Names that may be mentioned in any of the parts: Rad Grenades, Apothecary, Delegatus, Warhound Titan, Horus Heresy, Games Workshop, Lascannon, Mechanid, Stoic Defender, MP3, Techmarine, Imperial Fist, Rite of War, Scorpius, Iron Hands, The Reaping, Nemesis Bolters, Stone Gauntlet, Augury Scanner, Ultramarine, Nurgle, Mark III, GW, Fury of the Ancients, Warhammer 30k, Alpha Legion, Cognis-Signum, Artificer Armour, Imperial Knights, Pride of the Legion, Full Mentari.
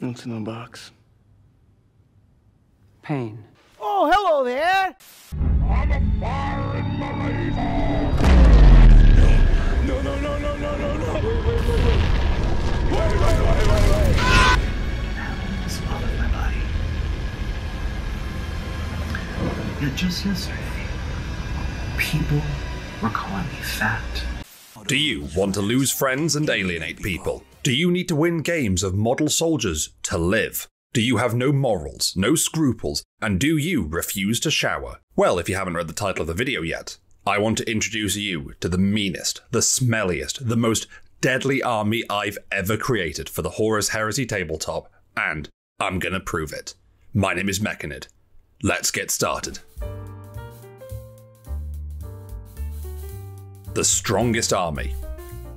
What's in the box? Pain. Oh, hello there! I'm a fire in my evil! No, Wait! Ah! Now, swallow my body. You're just yesterday. People were calling me fat. Do you want to lose friends and alienate people? Do you need to win games of model soldiers to live? Do you have no morals, no scruples, and do you refuse to shower? Well, if you haven't read the title of the video yet, I want to introduce you to the meanest, the smelliest, the most deadly army I've ever created for the Horus Heresy tabletop, and I'm gonna prove it. My name is Mechanid. Let's get started. The strongest army.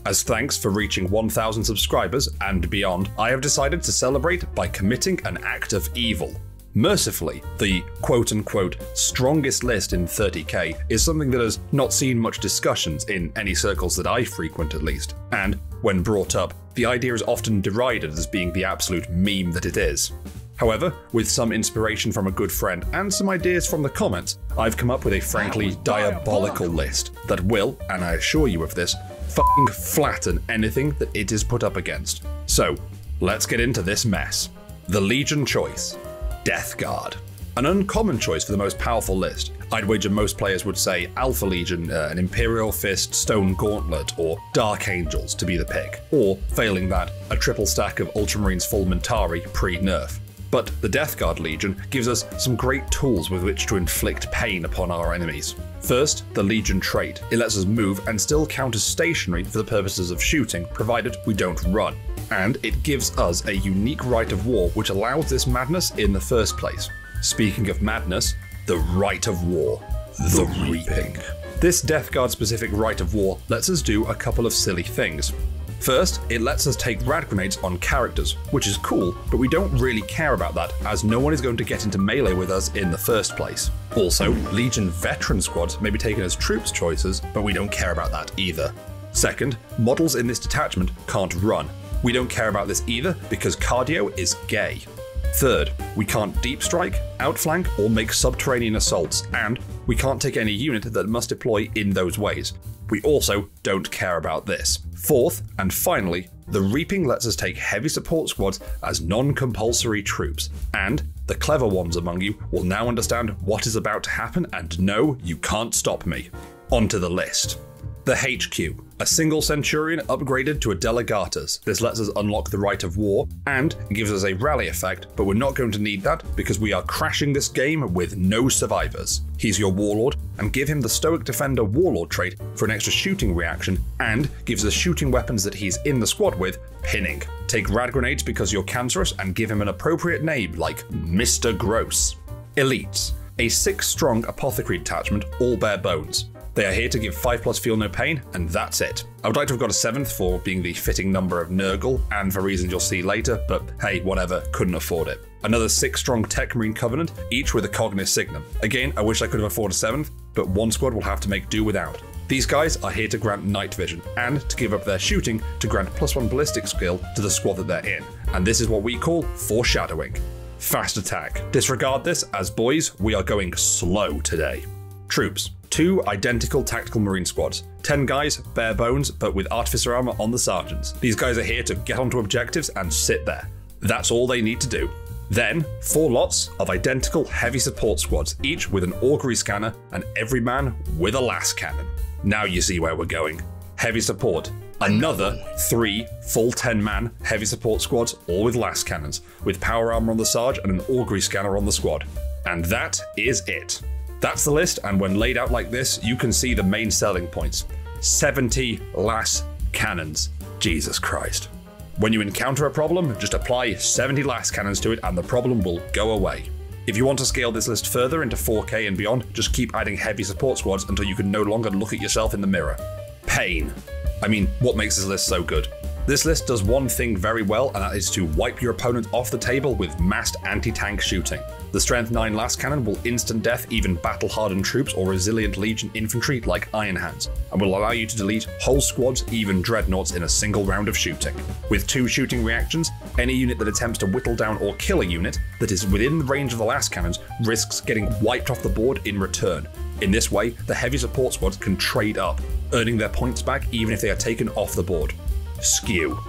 As thanks for reaching 1,000 subscribers and beyond, I have decided to celebrate by committing an act of evil. Mercifully, the quote-unquote strongest list in 30k is something that has not seen much discussions in any circles that I frequent at least, and when brought up, the idea is often derided as being the absolute meme that it is. However, with some inspiration from a good friend and some ideas from the comments, I've come up with a frankly diabolical list that will, and I assure you of this, fucking flatten anything that it is put up against. So, let's get into this mess. The Legion choice, Death Guard. An uncommon choice for the most powerful list. I'd wager most players would say Alpha Legion, an Imperial Fist, Stone Gauntlet, or Dark Angels to be the pick, or, failing that, a triple stack of Ultramarine's Full Mentari pre-nerf. But the Death Guard Legion gives us some great tools with which to inflict pain upon our enemies. First, the Legion trait. It lets us move and still count as stationary for the purposes of shooting, provided we don't run. And it gives us a unique Rite of War which allows this madness in the first place. Speaking of madness, the Rite of War, the Reaping. This Death Guard specific Rite of War lets us do a couple of silly things. First, it lets us take Rad Grenades on characters, which is cool, but we don't really care about that as no one is going to get into melee with us in the first place. Also, Legion veteran squads may be taken as troops choices, but we don't care about that either. Second, models in this detachment can't run. We don't care about this either because cardio is gay. Third, we can't deep strike, outflank, or make subterranean assaults, and we can't take any unit that must deploy in those ways. We also don't care about this. Fourth, and finally, the Reaping lets us take heavy support squads as non-compulsory troops, and the clever ones among you will now understand what is about to happen, and no, you can't stop me. Onto the list. The HQ, a single Centurion upgraded to a Delegatus. This lets us unlock the Rite of War and gives us a rally effect, but we're not going to need that because we are crashing this game with no survivors. He's your Warlord, and give him the Stoic Defender Warlord trait for an extra shooting reaction, and gives the shooting weapons that he's in the squad with pinning. Take Rad Grenades because you're cancerous and give him an appropriate name like Mr. Gross. Elites, a 6-strong apothecary detachment, all bare bones. They are here to give 5+ feel no pain, and that's it. I would like to have got a 7th for being the fitting number of Nurgle, and for reasons you'll see later, but hey, whatever, couldn't afford it. Another 6-strong Techmarine Covenant, each with a Cognis-Signum. Again, I wish I could have afforded a 7th, but one squad will have to make do without. These guys are here to grant night vision, and to give up their shooting to grant +1 ballistic skill to the squad that they're in, and this is what we call foreshadowing. Fast attack. Disregard this, as boys, we are going slow today. Troops. 2 identical tactical marine squads. 10 guys, bare bones, but with Artificer Armour on the sergeants. These guys are here to get onto objectives and sit there. That's all they need to do. Then, 4 lots of identical heavy support squads, each with an Augury Scanner and every man with a Lascannon. Now you see where we're going. Heavy support. Another 3 full 10-man heavy support squads, all with Lascannons, with power armor on the Sarge and an Augury Scanner on the squad. And that is it. That's the list, and when laid out like this, you can see the main selling points. 70 Lascannons. Jesus Christ. When you encounter a problem, just apply 70 Lascannons to it and the problem will go away. If you want to scale this list further into 4k and beyond, just keep adding heavy support squads until you can no longer look at yourself in the mirror. Pain. I mean, what makes this list so good? This list does one thing very well, and that is to wipe your opponent off the table with massed anti-tank shooting. The Strength 9 Lascannon will instant death even battle-hardened troops or resilient Legion infantry like Iron Hands, and will allow you to delete whole squads, even dreadnoughts, in a single round of shooting. With two shooting reactions, any unit that attempts to whittle down or kill a unit that is within the range of the Lascannons risks getting wiped off the board in return. In this way, the heavy support squads can trade up, earning their points back even if they are taken off the board. Skew.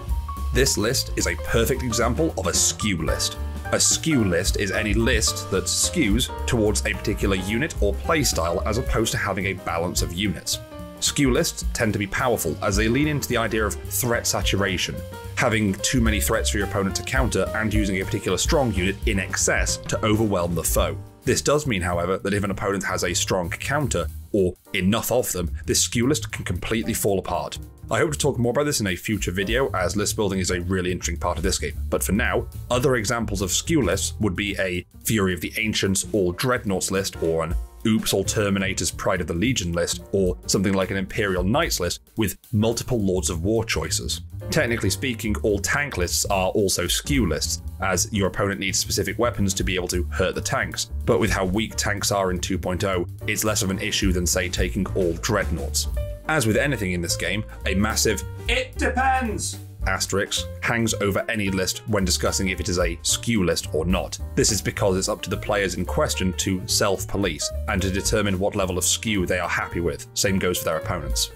This list is a perfect example of a skew list. A skew list is any list that skews towards a particular unit or playstyle as opposed to having a balance of units. Skew lists tend to be powerful as they lean into the idea of threat saturation, having too many threats for your opponent to counter and using a particular strong unit in excess to overwhelm the foe. This does mean, however, that if an opponent has a strong counter, or enough of them, this skew list can completely fall apart. I hope to talk more about this in a future video, as list building is a really interesting part of this game, but for now, other examples of skew lists would be a Fury of the Ancients or Dreadnoughts list, or an Oops or Terminator's Pride of the Legion list, or something like an Imperial Knights list with multiple Lords of War choices. Technically speaking, all tank lists are also skew lists, as your opponent needs specific weapons to be able to hurt the tanks, but with how weak tanks are in 2.0, it's less of an issue than, say, taking all Dreadnoughts. As with anything in this game, a massive "It depends" asterisk hangs over any list when discussing if it is a skew list or not. This is because it's up to the players in question to self-police and to determine what level of skew they are happy with. Same goes for their opponents.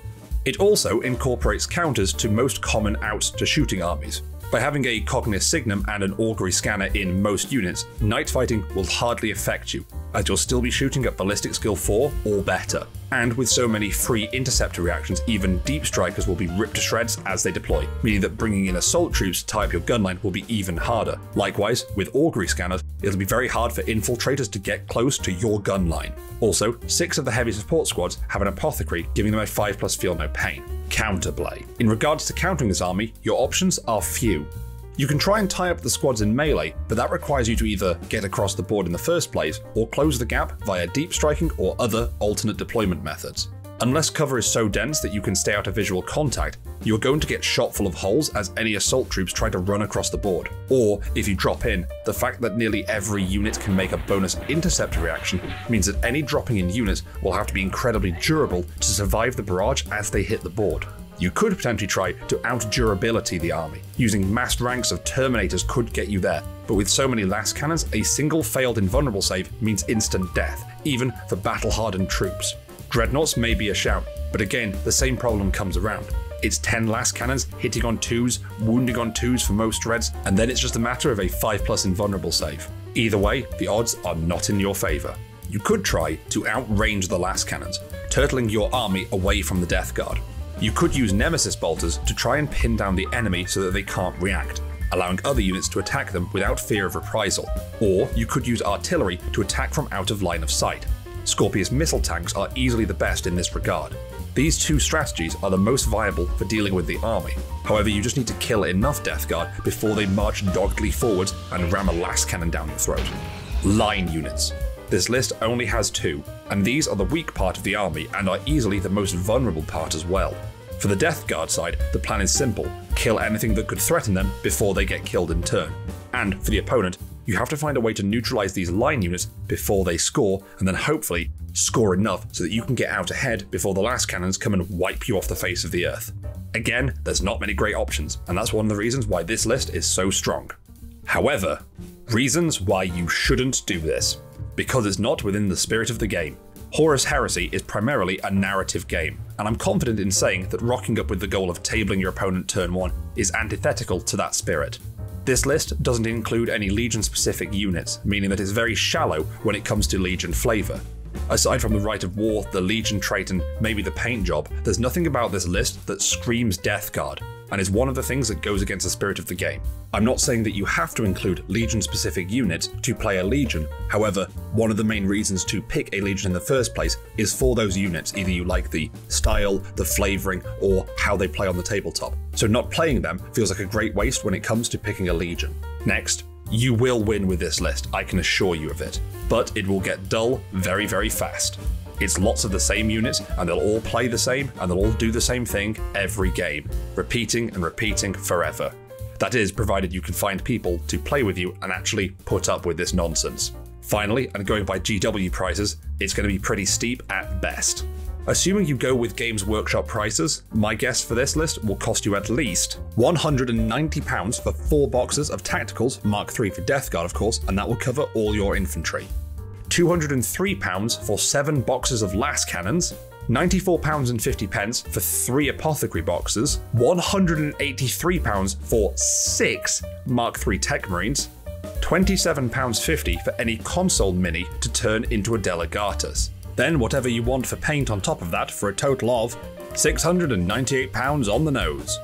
It also incorporates counters to most common out-to-shooting armies. By having a Cognis-Signum and an Augury Scanner in most units, night fighting will hardly affect you, as you'll still be shooting at Ballistic Skill 4 or better. And with so many free interceptor reactions, even deep strikers will be ripped to shreds as they deploy, meaning that bringing in assault troops to type your gunline will be even harder. Likewise, with Augury Scanners, it'll be very hard for infiltrators to get close to your gunline. Also, 6 of the heavy support squads have an Apothecary, giving them a 5+ Feel No Pain. Counterplay. In regards to countering this army, your options are few. You can try and tie up the squads in melee, but that requires you to either get across the board in the first place, or close the gap via deep striking or other alternate deployment methods. Unless cover is so dense that you can stay out of visual contact, you're going to get shot full of holes as any assault troops try to run across the board. Or, if you drop in, the fact that nearly every unit can make a bonus interceptor reaction means that any dropping in units will have to be incredibly durable to survive the barrage as they hit the board. You could potentially try to out-durability the army. Using massed ranks of Terminators could get you there, but with so many Lascannons, a single failed invulnerable save means instant death, even for battle-hardened troops. Dreadnoughts may be a shout, but again, the same problem comes around. It's 10 Lascannons hitting on 2s, wounding on 2s for most Dreads, and then it's just a matter of a 5+ invulnerable save. Either way, the odds are not in your favour. You could try to outrange the Lascannons, turtling your army away from the Death Guard. You could use Nemesis Bolters to try and pin down the enemy so that they can't react, allowing other units to attack them without fear of reprisal, or you could use artillery to attack from out of line of sight. Scorpius missile tanks are easily the best in this regard. These two strategies are the most viable for dealing with the army. However, you just need to kill enough Death Guard before they march doggedly forwards and ram a Lascannon down your throat. Line units. This list only has 2, and these are the weak part of the army and are easily the most vulnerable part as well. For the Death Guard side, the plan is simple: kill anything that could threaten them before they get killed in turn. And for the opponent, you have to find a way to neutralize these line units before they score, and then hopefully score enough so that you can get out ahead before the Lascannons come and wipe you off the face of the earth. Again, there's not many great options, and that's one of the reasons why this list is so strong. However, reasons why you shouldn't do this. Because it's not within the spirit of the game. Horus Heresy is primarily a narrative game, and I'm confident in saying that rocking up with the goal of tabling your opponent turn 1 is antithetical to that spirit. This list doesn't include any Legion-specific units, meaning that it's very shallow when it comes to Legion flavour. Aside from the Rite of War, the Legion trait, and maybe the paint job, there's nothing about this list that screams Death Guard, and is one of the things that goes against the spirit of the game. I'm not saying that you have to include Legion-specific units to play a Legion, however, one of the main reasons to pick a Legion in the first place is for those units. Either you like the style, the flavouring, or how they play on the tabletop, so not playing them feels like a great waste when it comes to picking a Legion. Next, you will win with this list, I can assure you of it, but it will get dull very, very fast. It's lots of the same units, and they'll all play the same, and they'll all do the same thing every game, repeating and repeating forever. That is, provided you can find people to play with you and actually put up with this nonsense. Finally, and going by GW prices, it's going to be pretty steep at best. Assuming you go with Games Workshop prices, my guess for this list will cost you at least £190 for 4 boxes of Tacticals, Mark III for Death Guard of course, and that will cover all your infantry. £203 for 7 boxes of Lascannons, £94.50 for 3 apothecary boxes, £183 for 6 Mark III Techmarines, £27.50 for any console mini to turn into a Delegatus. Then whatever you want for paint on top of that for a total of £698 on the nose.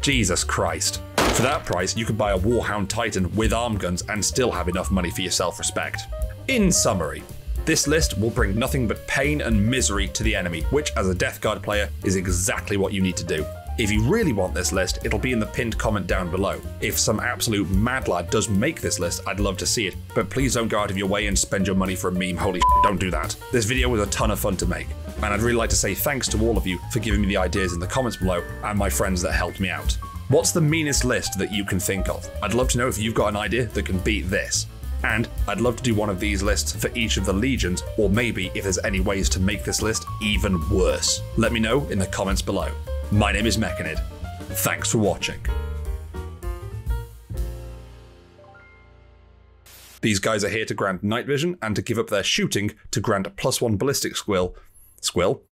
Jesus Christ. For that price, you could buy a Warhound Titan with arm guns and still have enough money for your self-respect. In summary, this list will bring nothing but pain and misery to the enemy, which as a Death Guard player is exactly what you need to do. If you really want this list, it'll be in the pinned comment down below. If some absolute mad lad does make this list, I'd love to see it, but please don't go out of your way and spend your money for a meme, holy shit, don't do that. This video was a ton of fun to make, and I'd really like to say thanks to all of you for giving me the ideas in the comments below and my friends that helped me out. What's the meanest list that you can think of? I'd love to know if you've got an idea that can beat this. And I'd love to do one of these lists for each of the legions, or maybe if there's any ways to make this list even worse. Let me know in the comments below. My name is Mechanid. Thanks for watching. These guys are here to grant night vision and to give up their shooting to grant +1 ballistic skill